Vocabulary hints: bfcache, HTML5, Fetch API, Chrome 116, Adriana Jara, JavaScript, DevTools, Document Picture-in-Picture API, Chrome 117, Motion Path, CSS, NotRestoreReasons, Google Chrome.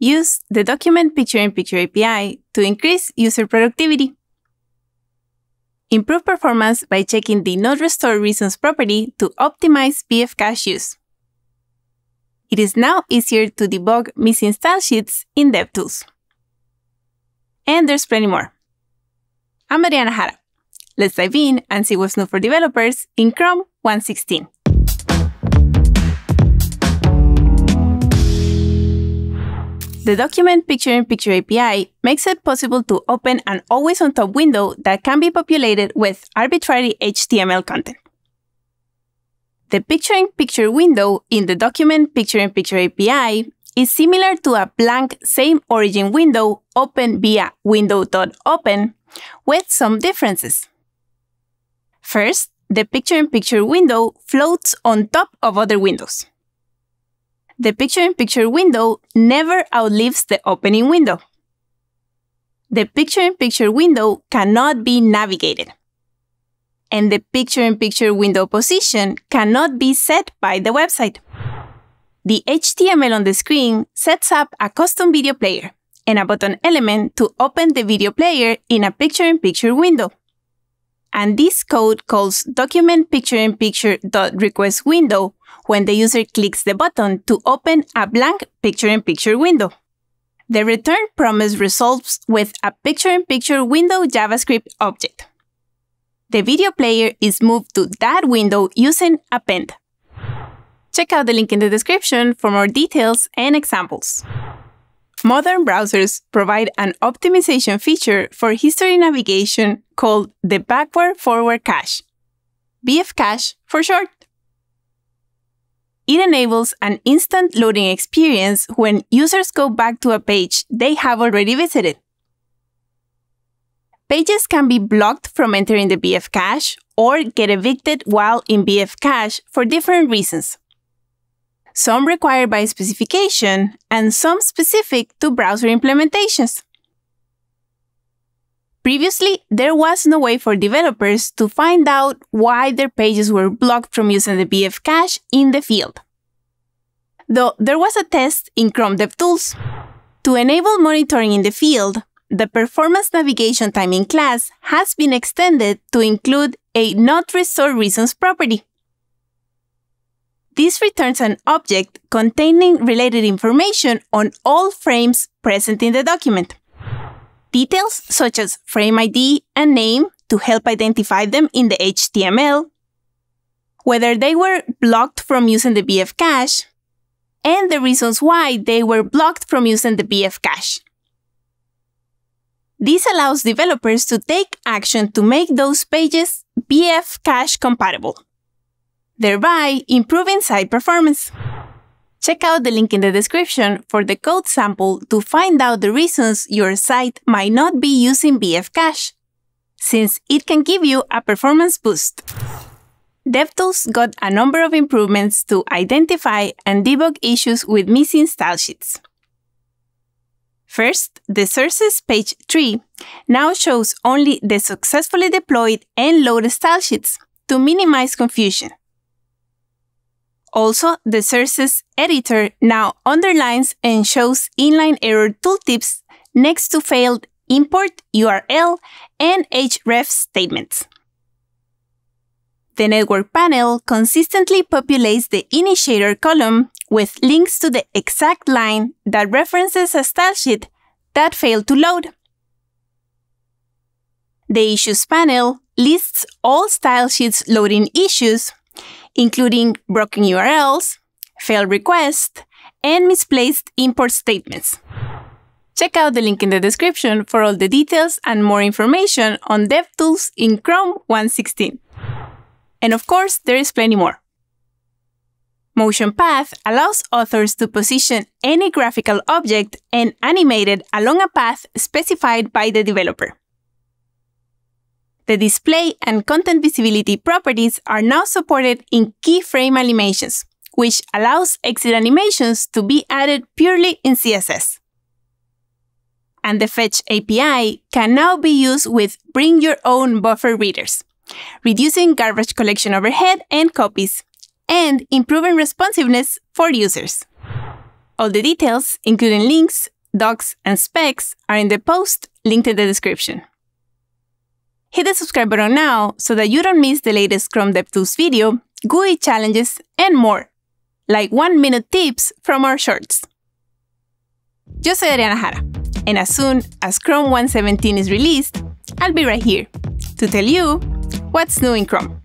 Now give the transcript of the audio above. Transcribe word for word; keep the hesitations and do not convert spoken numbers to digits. use the Document Picture-in-Picture A P I to increase user productivity. Improve performance by checking the NotRestoreReasons property to optimize bfcache use. It is now easier to debug missing style sheets in DevTools. And there's plenty more. I'm Adriana Jara. Let's dive in and see what's new for developers in Chrome one sixteen. The Document Picture-in-Picture A P I makes it possible to open an always-on-top window that can be populated with arbitrary H T M L content. The Picture-in-Picture window in the Document Picture-in-Picture A P I is similar to a blank same-origin window opened via window.open with some differences. First, the Picture-in-Picture window floats on top of other windows. The Picture-in-Picture window never outlives the opening window. The Picture-in-Picture window cannot be navigated. And the Picture-in-Picture window position cannot be set by the website. The H T M L on the screen sets up a custom video player and a button element to open the video player in a Picture-in-Picture window. And this code calls document picture-in-picture.requestWindow when the user clicks the button to open a blank picture-in-picture window. The return promise resolves with a picture-in-picture window JavaScript object. The video player is moved to that window using append. Check out the link in the description for more details and examples. Modern browsers provide an optimization feature for history navigation called the backward-forward cache, bfcache for short. It enables an instant loading experience when users go back to a page they have already visited. Pages can be blocked from entering the bfcache or get evicted while in bfcache for different reasons. Some required by specification, and some specific to browser implementations. Previously, there was no way for developers to find out why their pages were blocked from using the bfcache in the field. Though there was a test in Chrome DevTools. To enable monitoring in the field, the performance navigation time in class has been extended to include a NotRestoreReasons property. This returns an object containing related information on all frames present in the document. Details such as frame I D and name to help identify them in the H T M L, whether they were blocked from using the bfcache, and the reasons why they were blocked from using the bfcache. This allows developers to take action to make those pages bfcache compatible, thereby improving site performance. Check out the link in the description for the code sample to find out the reasons your site might not be using bfcache, since it can give you a performance boost. DevTools got a number of improvements to identify and debug issues with missing style sheets. First, the sources page tree now shows only the successfully deployed and loaded style sheets to minimize confusion. Also, the sources editor now underlines and shows inline error tooltips next to failed import, U R L, and href statements. The network panel consistently populates the initiator column with links to the exact line that references a style sheet that failed to load. The issues panel lists all style sheets loading issues, including broken U R Ls, failed requests, and misplaced import statements. Check out the link in the description for all the details and more information on DevTools in Chrome one sixteen. And of course, there is plenty more. Motion Path allows authors to position any graphical object and animate it along a path specified by the developer. The display and content visibility properties are now supported in keyframe animations, which allows exit animations to be added purely in C S S. And the Fetch A P I can now be used with bring your own buffer readers, reducing garbage collection overhead and copies, and improving responsiveness for users. All the details, including links, docs, and specs, are in the post linked in the description. Hit the subscribe button now so that you don't miss the latest Chrome DevTools video, G U I challenges, and more, like one-minute tips from our shorts. Yo soy Adriana Jara, and as soon as Chrome one seventeen is released, I'll be right here to tell you what's new in Chrome.